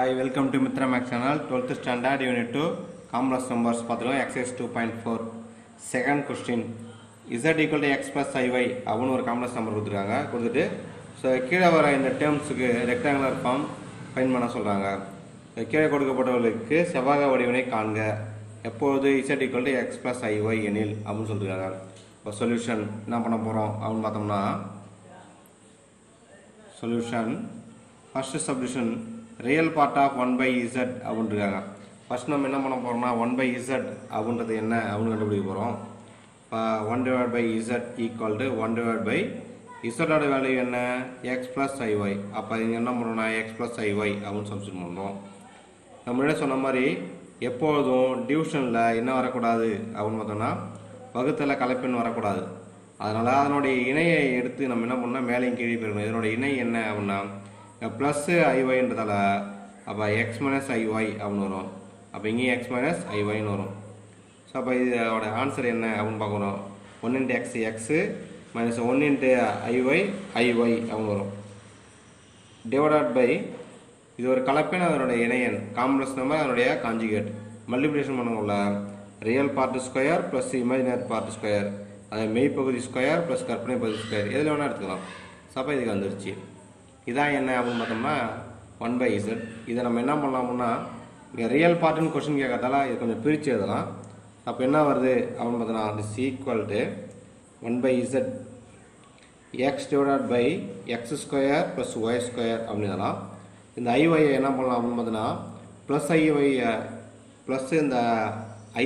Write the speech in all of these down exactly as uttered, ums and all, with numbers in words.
Hi, welcome to Mitra Max Channel. Twelfth standard unit two complex numbers pathula exercise two point four. Second question, z equal to x plus iy avun or complex number kudutranga kuduttu so keela vara inda terms ku rectangular form find panna solranga. Keela kodukappattavalukku sevaga vadivai kaanga. Eppodu z equal to x plus iy enil avun solranga. For solution enna panna porom avun pathomna solution first substitution real part of one by z அப்படிங்கறாங்க. First நம்ம என்ன பண்ண போறோம்னா one by z அப்படிங்கிறது என்ன அப்படிங்க கண்டுபிடிக்க போறோம். one divided by z equal to one divided by z ஓட வேல்யூ என்ன x + iy. அப்ப இங்க என்ன பண்ணனும்னா x + iy அப்படினு சப்ஸ்டிட் பண்ணனும். நம்ம என்ன சொன்ன மாதிரி எப்பொழுதும் டிவிஷன்ல என்ன வர கூடாது அப்படினு பார்த்தோம்னா வகுத்தல கலப்பெண் வர கூடாது. அதனால அதனுடைய இணையை எடுத்து நம்ம என்ன பண்ணா மேலே கீழே பெறணும். இதனோட இணை என்ன அப்படினா plus iy என்றதால அப்ப x minus iy அப்படினு வரும். அப்ப இங்க x minus iy னு வரும். சோ அப்ப இதோட ஆன்சர் என்ன அப்படினு பார்க்கணும். one into x x minus one into iy iy அப்படினு வரும். divided by இது ஒரு கலப்பெண் அதனோட இணையன் காம்ப்ளெக்ஸ் நம்பர் அதனுடைய கான்ஜுகேட் மல்டிப்ளிகேஷன் பண்ணுவோம்ல real part square plus imaginary part square அதே மெய் பகுதி ஸ்கொயர் plus கற்பனை பகுதி ஸ்கொயர் எதுல வேணா எடுத்துக்கலாம். சோ அப்ப இதுக்கு வந்துருச்சு. இதான் என்ன அப்படின்னு பார்த்தோம்னா one by z. இதை நம்ம என்ன பண்ணலாம்னா இங்கே ரியல் பார்ட்டுன்னு கொஸ்டின் கேட்கறதால இது கொஞ்சம் பிரித்து எழுதலாம். அப்போ என்ன வருது அப்படின்னு பார்த்தோம்னா it's equal to one by z x divided by X square plus Y square அப்படின்னு எழுதலாம். இந்த ஐஒயை என்ன பண்ணலாம் அப்படின்னு பார்த்தோம்னா ப்ளஸ் ஐஒயை ப்ளஸ் இந்த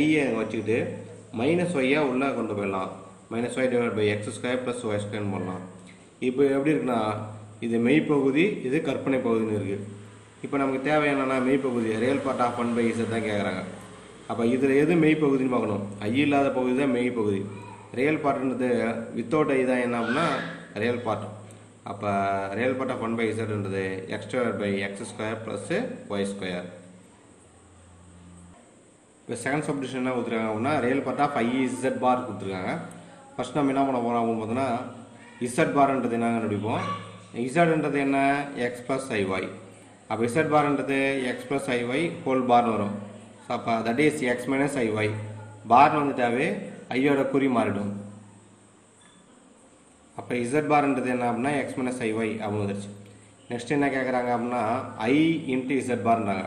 ஐயை வச்சுக்கிட்டு மைனஸ் ஒய்யை உள்ளே கொண்டு போயிடலாம். Minus Y divide by X square plus Y ஸ்கொயர்னு போடலாம். இப்போ எப்படி இருக்குன்னா இது மெய்ப்பகுதி இது கற்பனை பகுதின்னு இருக்குது. இப்போ நமக்கு தேவை என்னென்னா மெய்ப்பகுதி real part of one by இசை தான் கேட்குறாங்க. அப்போ இதில் எது மெய்ப்பகுதின்னு பார்க்கணும். ஐ இல்லாத பகுதி தான் மெய்ப்பகுதி. ரியல் பார்ட்ன்றது வித்தவுட் ஐ தான் என்ன அப்படின்னா ரியல் பார்ட். அப்போ real part of one by இசைன்றது x square by X square plus Y square. இப்போ செகண்ட் சப்டிஷன் என்ன கொடுத்துருக்காங்க அப்படின்னா real part of I Z bar கொடுத்துருக்காங்க. ஃபர்ஸ்ட் நம்ம என்ன பண்ண போகிறோம் அப்படின்னு பார்த்தோன்னா இசட் பார்ன்றது என்ன கண்டுபிடிப்போம். இசட்ன்றது என்ன x plus iy. அப்போ இசட் பார்ன்றது x plus iy ஹோல் பார்னு வரும். ஸோ அப்போ that is x minus iy பார்னு வந்துட்டாவே ஐயோட குறி மாறிடும். அப்போ இசட் பார்ன்றது என்ன அப்படின்னா x minus iy அப்படின்னு வந்துருச்சு. நெக்ஸ்ட் என்ன கேட்குறாங்க அப்படின்னா i இன்ட்டு இசட் பார்ன்றாங்க.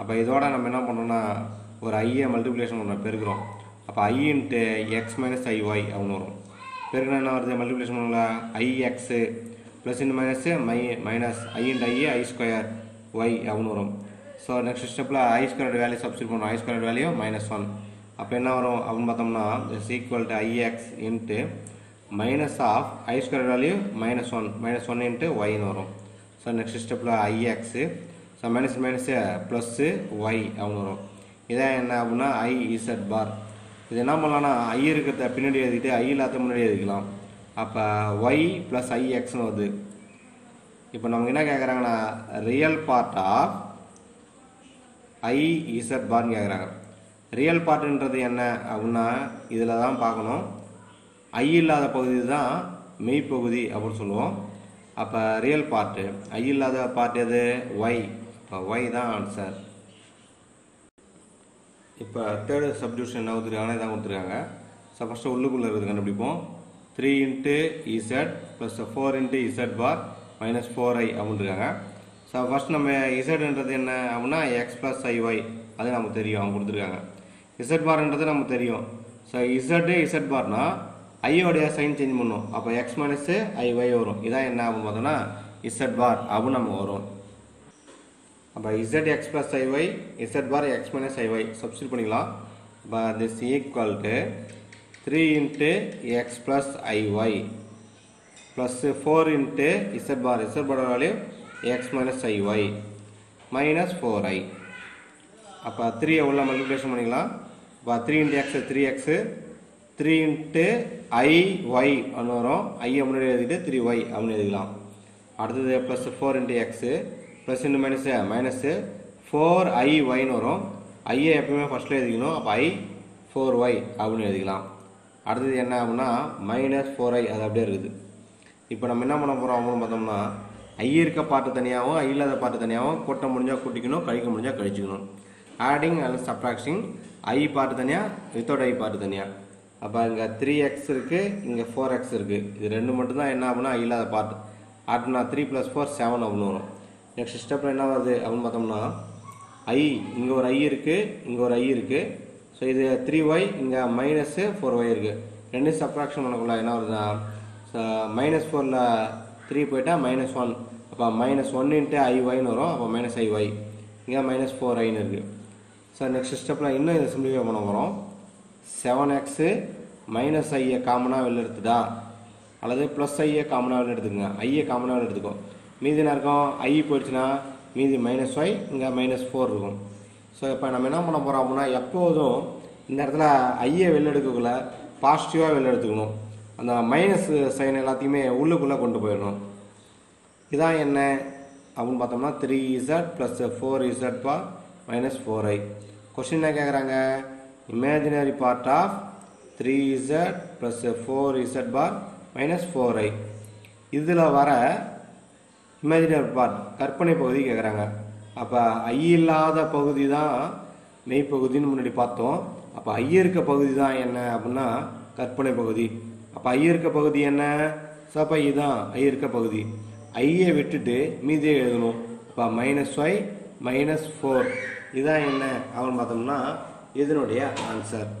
அப்போ இதோட நம்ம என்ன பண்ணோம்னா ஒரு ஐயை மல்டிப்ளிகேஷன் பண்ண பெருக்கிறோம். அப்போ i into x minus iy அப்படின்னு வரும். பெருக்கணும் என்ன வருது மல்டிப்ளிகேஷன் பண்ணல i x plus into minus மை minus i into i i square y அப்படின்னு வரும். ஸோ நெக்ஸ்ட் ஸ்டெப்பில் i square வேல்யூ சப்ஸ்டிட் பண்ணுவோம். i square value minus one. அப்போ என்ன வரும் அப்படின்னு பார்த்தோம்னா is equal to ix into minus of i square value minus one minus one into ஒய்னு வரும். ஸோ நெக்ஸ்ட் ஸ்டெப்பில் ix so minus minus plus y அப்படின்னு வரும். இதான் என்ன அப்படின்னா i z பார். இது என்ன பண்ணலாம்னா i இருக்கிறத பின்னாடி எழுதிட்டு i இல்லாத முன்னாடி எழுதிக்கலாம். அப்போ y plus ixன்னு வருது. இப்போ நமக்கு என்ன கேட்குறாங்கன்னா real part of i z பார்னு கேட்குறாங்க. ரியல் பார்ட்டுன்றது என்ன அப்படின்னா இதில் தான் பார்க்கணும். i இல்லாத பகுதி தான் மெய்ப்பகுதி அப்படின்னு சொல்லுவோம். அப்போ ரியல் பார்ட்டு i இல்லாத பார்ட் எது y. இப்போ y தான் ஆன்சர். இப்போ தேர்டு சப்டிவிஷன் என்ன கொடுத்துருக்காங்கன்னா இதான் கொடுத்துருக்காங்க. ஸோ ஃபஸ்ட்டு உள்ளுக்குள்ளே இருக்குது கண்டுபிடிப்போம். three into z plus four into z bar minus four i அப்படின்றாங்க. ஸோ ஃபர்ஸ்ட் நம்ம இசட்ன்றது என்ன அப்படின்னா எக்ஸ் ப்ளஸ் ஐஒய் அது நமக்கு தெரியும் அவங்க கொடுத்துருக்காங்க. இசட் பார்ன்றது நமக்கு தெரியும். ஸோ இசட்டு இசட் பார்னா ஐயோடைய சைன் சேஞ்ச் பண்ணும். அப்போ எக்ஸ் மைனஸு ஐஒய் வரும். இதான் என்ன அப்படின்னு பார்த்தோன்னா இசட் பார் அப்படின்னு நமக்கு வரும். அப்போ z x plus i y z bar x minus i y substitute பண்ணிக்கலாம். அப்போ this equal to three into x plus iy plus four into z bar z bar value x minus iy minus four i. அப்போ three உள்ள multiplication பண்ணிக்கலாம். அப்போ three into x three x three into iy அப்படின்னு வரும். ஐயை முன்னாடி எழுதிட்டு three y அப்படின்னு எழுதிக்கலாம். அடுத்தது plus four into x plus into minus minus four i y-ன்னு வரும். ஐயை எப்பவுமே ஃபர்ஸ்ட்டில் எழுதிக்கணும். அப்போ i four y அப்படின்னு எழுதிக்கலாம். அடுத்தது என்ன அப்படின்னா மைனஸ் ஃபோர் ஐ அது அப்படியே இருக்குது. இப்போ நம்ம என்ன பண்ண போகிறோம் அப்படின்னு பார்த்தோம்னா I இருக்க பாட்டு தனியாகவும் I இல்லாத பாட்டு தனியாகவும் கூட்ட முடிஞ்சால் கூட்டிக்கணும், கழிக்க முடிஞ்சால் கழிச்சுக்கணும். ஆடிங் அல்லது சப்ராக்ஷிங் I பாட்டு தனியாக வித்தவுட் I பாட்டு தனியாக. அப்போ இங்கே த்ரீ எக்ஸ் இருக்குது, இங்கே ஃபோர் எக்ஸ் இருக்குது. இது ரெண்டு மட்டும்தான் என்ன ஆகுனா I இல்லாத பாட்டு. ஆட்டுனா த்ரீ ப்ளஸ் ஃபோர் செவன் அப்படின்னு வரும். நெக்ஸ்ட் ஸ்டெப்பில் என்ன வருது அப்படின்னு பார்த்தோம்னா I இங்கே ஒரு I இருக்குது, இங்கே ஒரு I இருக்குது. ஸோ இது த்ரீ ஒய், இங்கே மைனஸு ஃபோர் ஒய் இருக்குது. ரெண்டு சப்ராக்ஷன் பண்ணக்குள்ள என்ன வருதுன்னா மைனஸ் ஃபோரில் த்ரீ போயிட்டால் மைனஸ் ஒன். அப்போ மைனஸ் ஒன் இன்ட்டு ஐ ஒய்ன்னு வரும். அப்போ மைனஸ் ஐ ஒய், இங்கே மைனஸ் ஃபோர் ஐன்னு இருக்குது. ஸோ நெக்ஸ்ட் ஸ்டெப்பில் இன்னும் இதை சிம்பிளிஃபை பண்ண போகிறோம். செவன் எக்ஸு மைனஸ் ஐயை காமனாக வெளில எடுத்துட்டா அல்லது ப்ளஸ் ஐயை காமனாக வெளில எடுத்துக்கோங்க. ஐயை காமனாக வெளில எடுத்துக்கோம். மீதி என்ன இருக்கும், ஐ போயிடுச்சுன்னா மீதி மைனஸ் ஒய், இங்கே மைனஸ் ஃபோர் இருக்கும். ஸோ இப்போ நம்ம என்ன பண்ண போகிறோம் அப்படின்னா எப்போதும் இந்த இடத்துல ஐயை வெளில எடுக்கக்குள்ள பாசிட்டிவாக வெளில எடுத்துக்கணும். அந்த மைனஸ் சைன் எல்லாத்தையுமே உள்ளுக்குள்ளே கொண்டு போயிடணும். இதான் என்ன அப்படின்னு பார்த்தோம்னா three z plus four z bar minus four i. Question என்ன கேட்குறாங்க, imaginary part of three z plus four z bar minus four i. இதில் வர இமேஜினரி பார்ட் கற்பனை பகுதி கேட்குறாங்க. அப்போ ஐ இல்லாத பகுதி தான் மெய்ப்பகுதின்னு முன்னாடி பார்த்தோம். அப்போ ஐ இருக்க பகுதி தான் என்ன அப்படின்னா கற்பனை பகுதி. அப்போ ஐ இருக்க பகுதி என்ன, ஸோ அப்போ இதுதான் ஐ இருக்க பகுதி. ஐயை விட்டுட்டு மீதியை எழுதணும். இப்போ மைனஸ் ஒய் மைனஸ் ஃபோர், இதுதான் என்ன அப்படின்னு பார்த்தோம்னா இதனுடைய ஆன்சர்.